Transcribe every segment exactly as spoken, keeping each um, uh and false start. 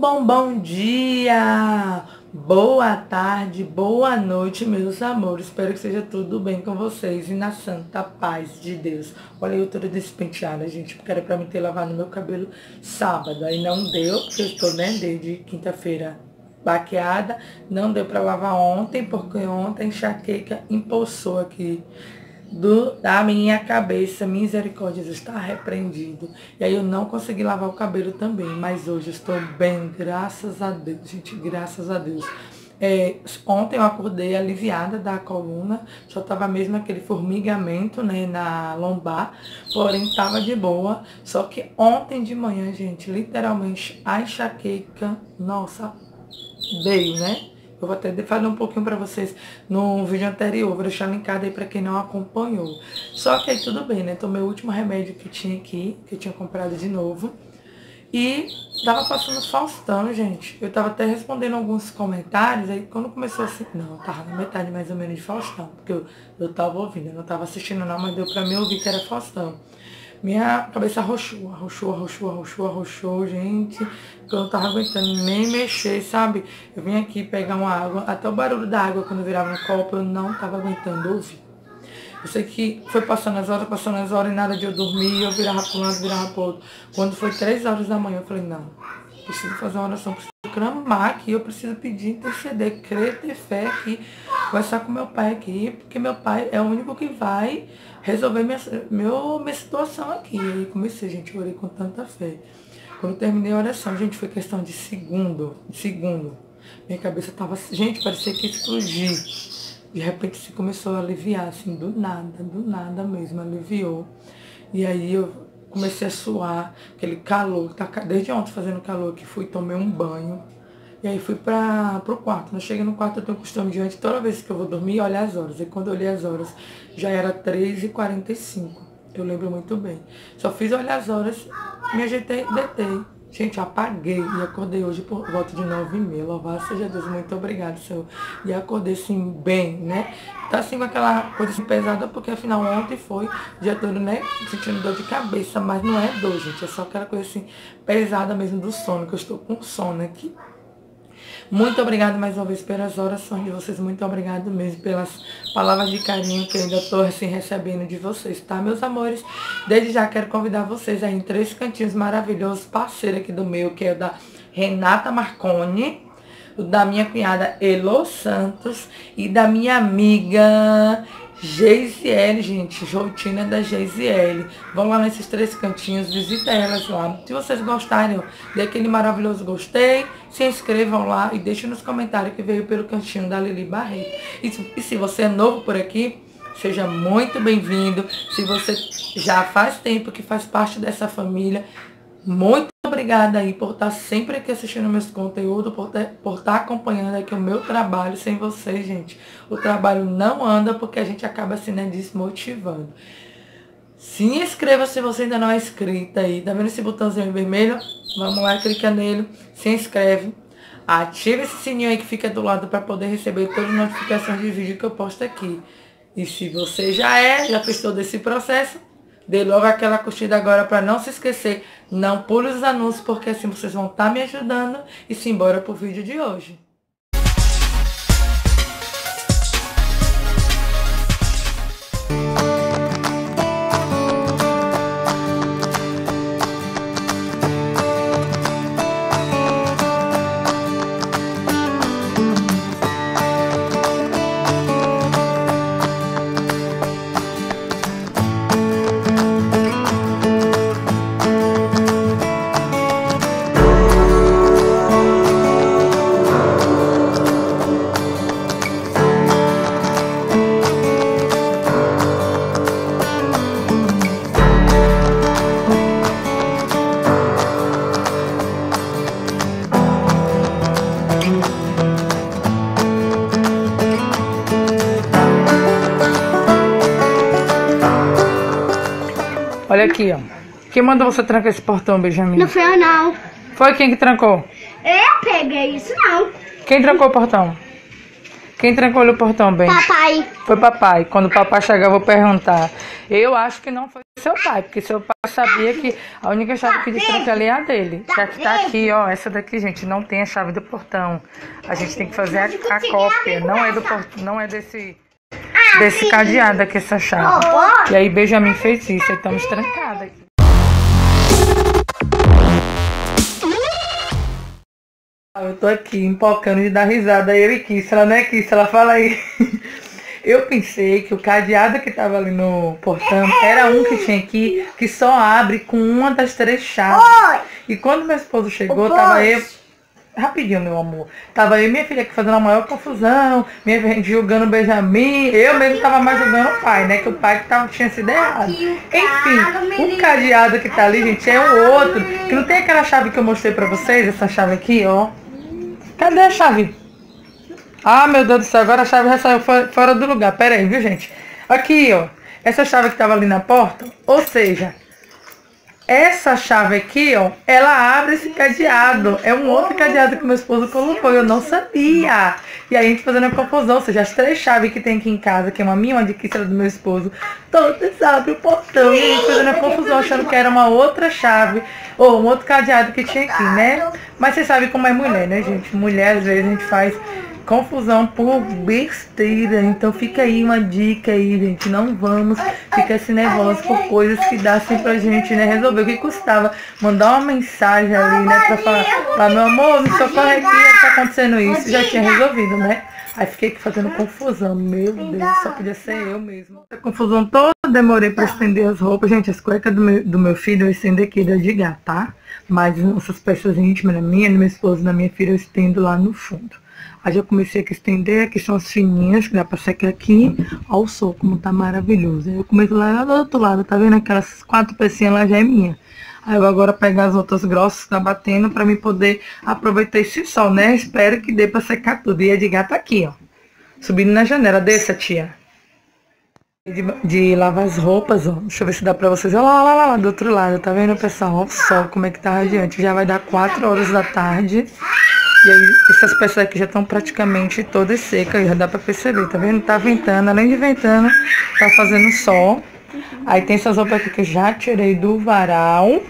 bom, bom dia, boa tarde, boa noite, meus amores. Espero que seja tudo bem com vocês e na santa paz de Deus. Olha eu toda despenteada, gente, porque era pra mim ter lavado meu cabelo sábado. Aí não deu, porque eu estou, né, desde quinta-feira baqueada. Não deu pra lavar ontem, porque ontem a enxaqueca impulsou aqui Do, da minha cabeça, misericórdia, Jesus está repreendido. E aí eu não consegui lavar o cabelo também, mas hoje eu estou bem, graças a Deus, gente, graças a Deus. É, ontem eu acordei aliviada da coluna, só tava mesmo aquele formigamento, né, na lombar, porém tava de boa. Só que ontem de manhã, gente, literalmente a enxaqueca, nossa, veio, né? Eu vou até falar um pouquinho pra vocês no vídeo anterior, vou deixar linkado aí pra quem não acompanhou. Só que aí tudo bem, né? Tomei o último remédio que tinha aqui, que eu tinha comprado de novo. E tava passando Faustão, gente. Eu tava até respondendo alguns comentários, aí quando começou assim... Não, tava na metade mais ou menos de Faustão, porque eu, eu tava ouvindo, eu não tava assistindo não, mas deu pra mim ouvir que era Faustão. Minha cabeça arrochou, arrochou, arrochou, arrochou, arrochou, gente. Eu não tava aguentando nem mexer, sabe? Eu vim aqui pegar uma água, até o barulho da água quando virava no copo, eu não tava aguentando ouvir. Eu sei que foi passando as horas, passando as horas e nada de eu dormir, eu virava para um lado, virava para o outro. Quando foi três horas da manhã, eu falei, não, preciso fazer uma oração, preciso clamar aqui, eu preciso pedir, interceder, crer, ter fé aqui, conversar com meu pai aqui, porque meu pai é o único que vai resolver minha, meu, minha situação aqui. E aí comecei, gente, eu orei com tanta fé. Quando eu terminei a oração, gente, foi questão de segundo, de segundo. Minha cabeça tava, gente, parecia que ia explodir. De repente se começou a aliviar, assim, do nada, do nada mesmo, aliviou. E aí eu comecei a suar, aquele calor, tá, desde ontem fazendo calor aqui, fui, tomei um banho. E aí fui para pro quarto. Não cheguei no quarto, eu tenho o costume de antes, toda vez que eu vou dormir, olhar as horas. E quando eu olhei as horas, já era três e quarenta e cinco, eu lembro muito bem. Só fiz olhar as horas, me ajeitei, deitei. Gente, apaguei e acordei hoje por volta de nove e meia. Louvado seja Deus, muito obrigado, Senhor. E acordei, assim, bem, né? Tá, assim, com aquela coisa assim, pesada, porque afinal ontem foi o dia todo, né? Sentindo dor de cabeça, mas não é dor, gente. É só aquela coisa, assim, pesada mesmo do sono, que eu estou com sono aqui. Muito obrigado mais uma vez pelas orações de vocês, muito obrigado mesmo pelas palavras de carinho que eu ainda estou assim recebendo de vocês, tá, meus amores? Desde já quero convidar vocês aí em três cantinhos maravilhosos, parceiro aqui do meu, que é o da Renata Marconi, o da minha cunhada Hello Santos e da minha amiga G S L, gente, rotina da G S L. Vão lá nesses três cantinhos, visita elas lá. Se vocês gostarem, dê aquele maravilhoso gostei, se inscrevam lá e deixem nos comentários que veio pelo cantinho da Lili Barreto. E, e se você é novo por aqui, seja muito bem-vindo. Se você já faz tempo que faz parte dessa família, muito obrigada aí por estar sempre aqui assistindo meus conteúdos, por, ter, por estar acompanhando aqui o meu trabalho. Sem vocês, gente, o trabalho não anda, porque a gente acaba se, né, desmotivando. Se inscreva se você ainda não é inscrita aí. Tá vendo esse botãozinho vermelho? Vamos lá, clica nele, se inscreve. Ativa esse sininho aí que fica do lado para poder receber todas as notificações de vídeo que eu posto aqui. E se você já é, já fez todo esse processo, dê logo aquela curtida agora para não se esquecer. Não pule os anúncios, porque assim vocês vão estar me ajudando. E simbora pro vídeo de hoje. Olha aqui, ó. Quem mandou você trancar esse portão, Benjamin? Não foi eu, não. Foi quem que trancou? Eu peguei isso, não. Quem trancou o portão? Quem trancolhou o portão, Ben? Papai. Foi papai. Quando o papai chegar, eu vou perguntar. Eu acho que não foi seu pai, porque seu pai sabia que a única chave que destranca ali é a dele. Já que tá aqui, ó, essa daqui, gente, não tem a chave do portão. A gente tem que fazer a, a cópia. Não é do portão, não é desse... desse cadeado aqui, essa chave. E aí Benjamin fez isso, aí estamos trancados aqui. Eu tô aqui empolcando de dar risada, aí eu e Kissa, ela não é Kissa, ela fala aí. Eu pensei que o cadeado que tava ali no portão era um que tinha aqui, que só abre com uma das três chaves. E quando meu esposo chegou, tava eu... Rapidinho, meu amor. Tava eu e minha filha aqui fazendo a maior confusão, minha gente julgando o Benjamin. Eu mesmo tava mais julgando o pai, né? Que o pai que tava, tinha sido errado. Enfim, o cadeado que tá ali, gente, é o outro. Que não tem aquela chave que eu mostrei pra vocês? Essa chave aqui, ó. Cadê a chave? Ah, meu Deus do céu, agora a chave já saiu fora do lugar. Pera aí, viu, gente? Aqui, ó. Essa chave que tava ali na porta, ou seja... essa chave aqui, ó, ela abre esse cadeado. É um outro cadeado que meu esposo colocou, eu não sabia. E aí a gente fazendo a confusão, ou seja, as três chaves que tem aqui em casa, que é uma minha, uma de Kissa, do meu esposo, todas abrem o portão. E a gente fazendo a confusão, achando que era uma outra chave, ou um outro cadeado que tinha aqui, né? Mas vocês sabem como é mulher, né, gente? Mulher, às vezes, a gente faz confusão por besteira. Então fica aí uma dica aí, gente. Não vamos ficar se nervosos por coisas que dá assim pra gente, né? Resolver o que custava. Mandar uma mensagem ali, né? Pra falar, falar meu amor, me socorre aqui, tá acontecendo isso. Já tinha resolvido, né? Aí fiquei aqui fazendo confusão. Meu Deus, só podia ser eu mesmo. A confusão toda, demorei pra estender as roupas. Gente, as cuecas do meu, do meu filho eu estendo aqui da de gato, tá? Mas essas peças íntimas, na minha, do meu esposo, da minha filha, eu estendo lá no fundo. Aí eu comecei a estender, aqui são as fininhas, que dá pra secar aqui. Olha o sol, como tá maravilhoso. Aí eu comecei lá do outro lado, tá vendo? Aquelas quatro pecinhas lá já é minha. Aí eu agora pego as outras grossas que tá batendo pra mim poder aproveitar esse sol, né? Espero que dê pra secar tudo. E a de gato tá aqui, ó. Subindo na janela. Desça, tia. De, de lavar as roupas, ó. Deixa eu ver se dá pra vocês. Olha lá, olha lá, lá do outro lado, tá vendo, pessoal? Olha o sol, como é que tá radiante. Já vai dar quatro horas da tarde. E aí, essas peças aqui já estão praticamente todas secas, já dá pra perceber, tá vendo? Tá ventando, além de ventando, tá fazendo sol. Aí tem essas roupas aqui que eu já tirei do varal.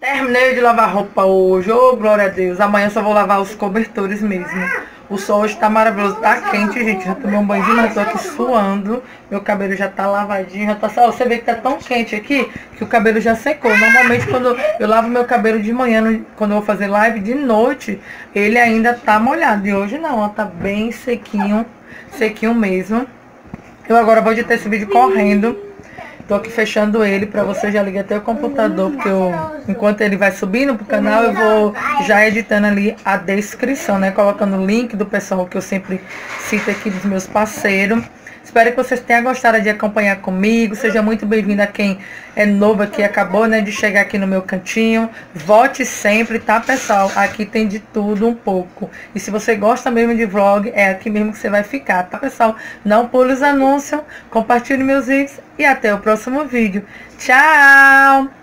Terminei de lavar roupa hoje, ô, glória a Deus. Amanhã só vou lavar os cobertores mesmo. O sol hoje tá maravilhoso, tá quente, gente. Já tomei um banho, mas tô aqui suando. Meu cabelo já tá lavadinho, já tá... Você vê que tá tão quente aqui que o cabelo já secou. Normalmente quando eu lavo meu cabelo de manhã, quando eu vou fazer live, de noite, ele ainda tá molhado. E hoje não, ó, tá bem sequinho, sequinho mesmo. Eu agora vou editar esse vídeo correndo. Tô aqui fechando ele pra você, já liga até o computador, porque eu, enquanto ele vai subindo pro canal, eu vou já editando ali a descrição, né? Colocando o link do pessoal que eu sempre cito aqui, dos meus parceiros. Espero que vocês tenham gostado de acompanhar comigo. Seja muito bem-vindo a quem é novo aqui, acabou, né, de chegar aqui no meu cantinho. Volte sempre, tá, pessoal? Aqui tem de tudo um pouco. E se você gosta mesmo de vlog, é aqui mesmo que você vai ficar, tá, pessoal? Não pule os anúncios, compartilhe meus vídeos e até o próximo vídeo. Tchau!